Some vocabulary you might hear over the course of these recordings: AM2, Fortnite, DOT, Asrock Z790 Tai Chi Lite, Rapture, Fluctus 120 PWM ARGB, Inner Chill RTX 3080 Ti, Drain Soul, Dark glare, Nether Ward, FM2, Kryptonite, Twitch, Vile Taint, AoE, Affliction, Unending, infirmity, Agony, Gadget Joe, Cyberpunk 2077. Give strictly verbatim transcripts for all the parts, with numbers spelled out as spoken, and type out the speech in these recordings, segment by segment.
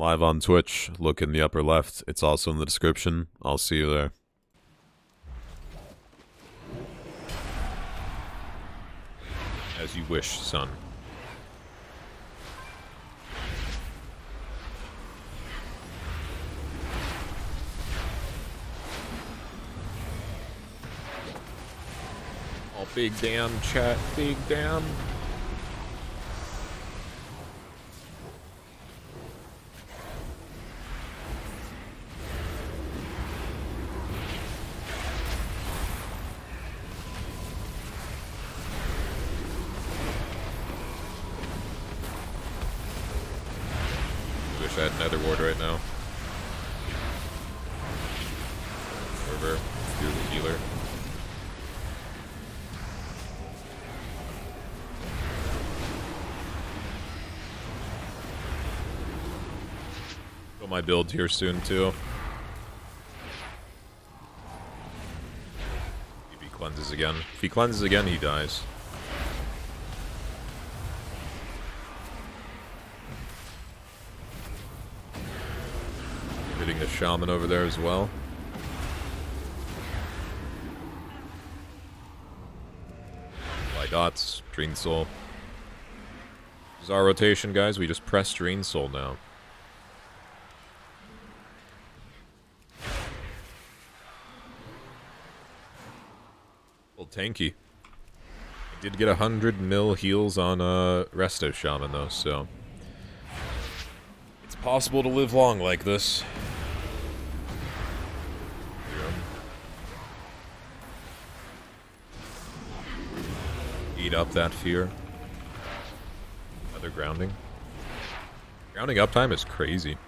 Live on Twitch, look in the upper left. It's also in the description. I'll see you there. As you wish, son. Oh, big damn chat, big damn. At Nether Ward right now. Fervor, do the healer. Show my build here soon too. If he cleanses again, if he cleanses again, he dies. Hitting the shaman over there as well. By dots, Drain Soul. This is our rotation, guys. We just press Drain Soul now. Well, tanky. I did get a hundred mil heals on a uh, resto shaman though, so it's possible to live long like this. Eat up that fear. Another grounding. Grounding uptime is crazy.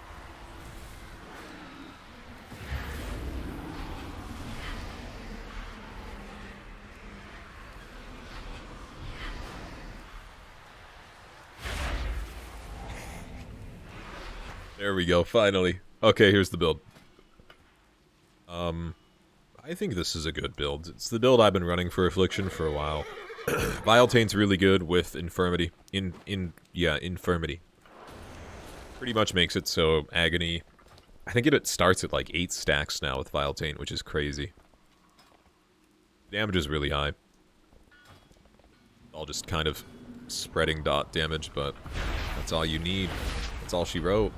There we go, finally. Okay, here's the build. Um, I think this is a good build. It's the build I've been running for Affliction for a while. Vile Taint's really good with infirmity. In in yeah, infirmity. Pretty much makes it so Agony. I think it, it starts at like eight stacks now with Vile Taint, which is crazy. Damage is really high. All just kind of spreading dot damage, but that's all you need. That's all she wrote.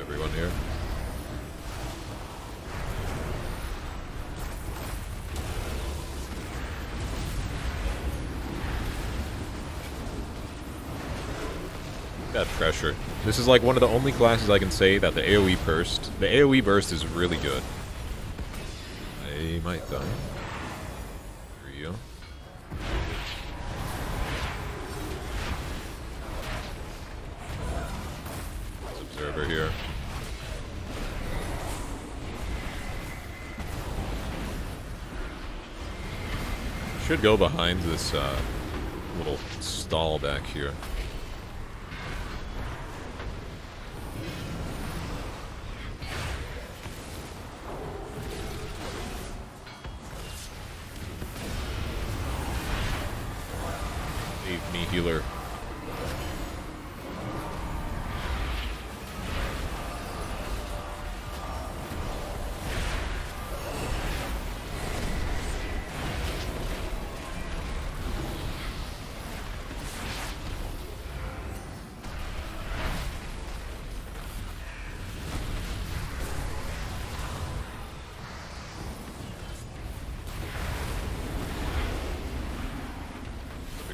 Everyone here. That pressure. This is like one of the only classes I can say that the AoE burst, the AoE burst is really good. I might die. There you go. This observer here. Should go behind this uh, little stall back here. Me healer.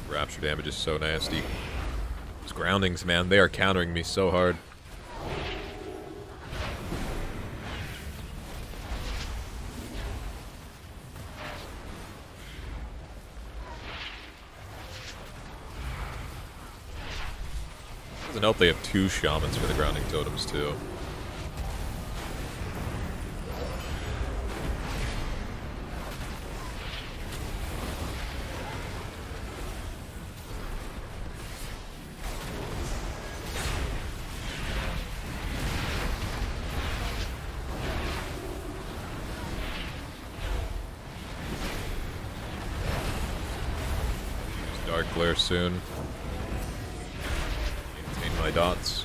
Rapture damage is so nasty. Those groundings, man, they are countering me so hard. Doesn't help they have two shamans for the grounding totems, too. Dark glare soon. Maintain my dots.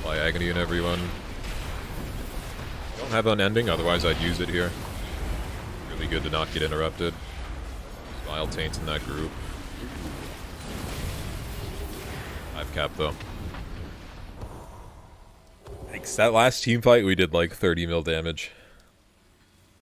Apply agony in everyone. Don't have unending, otherwise I'd use it here. Really good to not get interrupted. Vile Taint in that group. I've capped though. Thanks. That last team fight we did like thirty mil damage.